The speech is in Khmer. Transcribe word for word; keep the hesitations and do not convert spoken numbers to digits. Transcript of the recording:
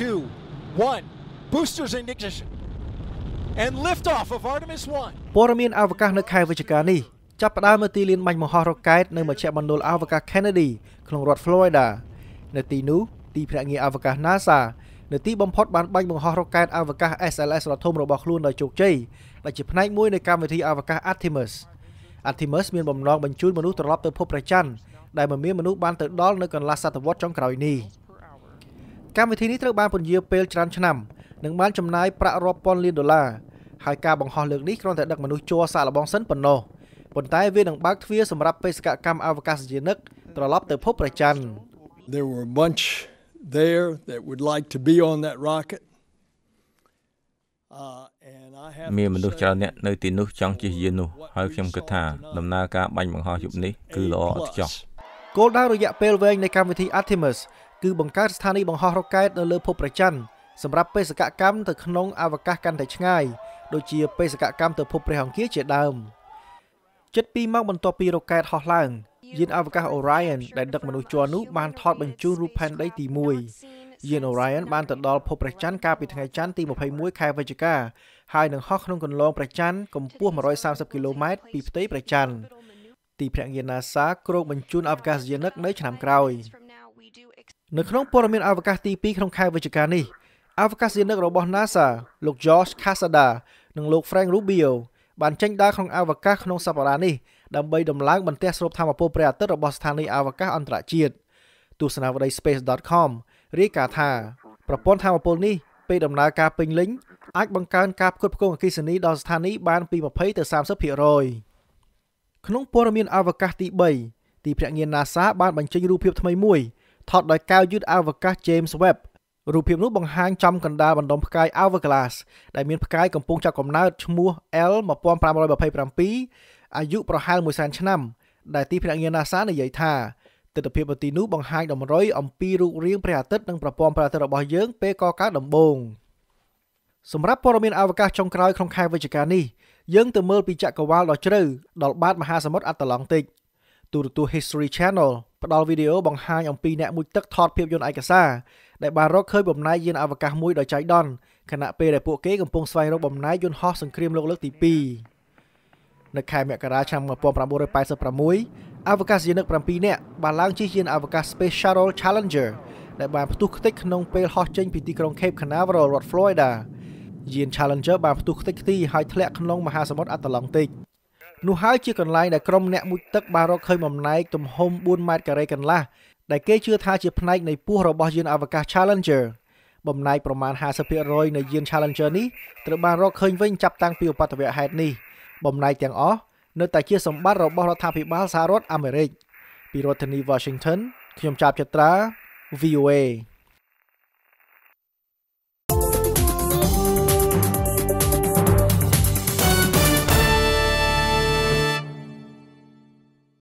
two, one. Boosters in ignition. And liftoff of Artemis one. ព័ត៌មាន អវកាស នៅ ខែ វិច្ឆិកា នេះ ចាប់ ផ្ដើម នៅ ទី លាន បាញ់ មហោស រ៉ុកែត នៅ មជ្ឈមណ្ឌល អវកាស Kennedy ក្នុង រដ្ឋ Florida នៅ ទី នោះ ទី ភ្នាក់ងារ អវកាស NASA នៅ ទី បំផុត បាន បាញ់ មហោស រ៉ុកែត អវកាស S L S របស់ ធំ របស់ ខ្លួន ដោយ ជោគជ័យ ដែល ជា ផ្នែក មួយ នៃ កម្មវិធី អវកាស Artemis Artemis មាន បំណង បញ្ជូន មនុស្ស ត្រឡប់ ទៅ ភព ព្រះច័ន្ទ ដែល មិន មាន មនុស្ស បាន ទៅ ដល់ នៅ កន្លះ សតវត្សរ៍ ចុង ក្រោយ នេះ កម្ម វិធី នេះ ត្រូវ បាន ពន្យារ ពេល ច្រើន ឆ្នាំ និង បាន ចំណាយ ប្រាក់ រាប់ ពាន់ លាន ដុល្លារ There were a bunch there that would like to be on that rocket. Uh, and I have to សម្រាប់បេសកកម្មទៅក្នុងអវកាសកាន់តែឆ្ងាយដូចជាបេសកកម្មទៅភពព្រះអង្គជាដើមជិតពីម៉ោងបន្ទាប់ពីរ៉ុកែតហោះឡើងយានអវកាស Orion ដែលដឹកមនុស្សជ័រនោះបានថតបញ្ជូនរូបផែនដីទី មួយ យាន Orion បានទៅដល់ភពព្រះច័ន្ទកាលពីថ្ងៃច័ន្ទទី ម្ភៃមួយ ខែវិច្ឆិកា ហើយនឹងហោះក្នុងគន្លងព្រះច័ន្ទកម្ពស់ មួយរយសាមសិបគីឡូម៉ែត្រ ពីផ្ទៃព្រះច័ន្ទទីភ្នាក់ងារ NASA គ្រោងបញ្ជូនអវកាសយានិកនៅឆ្នាំក្រោយ នៅក្នុងព័ត៌មានអវកាសទី ពីរ ក្នុងខែវិច្ឆិកានេះ អវកាសយានិករបស់ NASA លោក George Casada និងលោក Frank Rubio បានចេញដើរក្នុងអវកាសក្នុងសប្តាហ៍នេះដើម្បីដំឡើងបន្ទះស្រូបថាមពលព្រះអាទិត្យរបស់ស្ថានីយអវកាសអន្តរជាតិទស្សនាវដ្តី space dot com រាយការណ៍ថាប្រព័ន្ធថាមពលនេះពេលដំណើរការពេញលេញអាចបង្កើនការផ្គត់ផ្គង់អគ្គិសនីដល់ស្ថានីយបានពី ម្ភៃ ទៅ សាមសិបភាគរយ ក្នុងព័ត៌មានអវកាសទី បី ទីភ្នាក់ងារ NASA បានបញ្ចេញរូបភាពថ្មីមួយថតដោយកែវយឺតអវកាស James Webb រូបភាពនោះបង្ហាញចំកណ្ដាលបណ្ដុំផ្កាយ Hourglass ដែលមានផ្កាយកំពុងចាប់កំណើតឈ្មោះ L one five two seven អាយុប្រហែល មួយសែនឆ្នាំ ដែលទីភ្នាក់ងារ NASA និយាយថាទិដ្ឋភាពទីនោះបង្ហាញតម្រុយអំពីរូករាងព្រះអាទិត្យនិងប្រព័ន្ធព្រះអាទិត្យរបស់យើងពេលកកើតដំបូងសម្រាប់ព័ត៌មានអវកាសចុងក្រោយក្នុងខែវិច្ឆិកានេះយើងទៅមើលពីចក្រវាលដ៏ជ្រៅដល់បាតមហាសមុទ្រអាត្លង់តិក ទូរទស្សន៍ History Channel ផ្ដល់វីដេអូបង្ហាញអំពីអ្នកមួយទឹកថតភាពយន្តឯកសារដែលបានរកឃើញបំណែកយានអវកាសមួយដោយចៃដន្យខណៈពេលដែលពួកគេកំពុងស្វែងរកបំណែកយន្តហោះសង្គ្រាមលោកលើកទី ពីរ នៅខែមករាឆ្នាំ ពាន់ប្រាំមួយរយប៉ែតសិបប្រាមួយអវកាសយានិក ប្រាំពីរ នាក់ បាន ផ្ទុះខ្ទេចក្នុងពេលហោះចេញពីទីក្រុង Cape Canaveral រដ្ឋ Florida យាន Challenger បាន ផ្ទុះខ្ទេចខ្ទីហើយធ្លាក់ក្នុងមហាសមុទ្រអាត្លង់តិក នោះហើយជាកន្លែងដែលក្រុមអ្នកមុជទឹកបានរកឃើញបំណែកទំហំ bốnម៉ែត្រការ៉េកន្លះ ដែលគេជឿថាជាផ្នែកនៃពោះរបស់យានអវកាស Challenger បំណែកប្រមាណ ห้าสิบเปอร์เซ็นต์ នៃយាន Challenger នេះត្រូវបានរកឃើញវិញចាប់តាំងពីឧបទ្ទវហេតុនេះបំណែកទាំងអស់នៅតែជាសម្បត្តិរបស់រដ្ឋាភិបាលសហរដ្ឋអាមេរិកពីរដ្ឋធានី Washington ខ្ញុំ ចាប ចត្រា V O A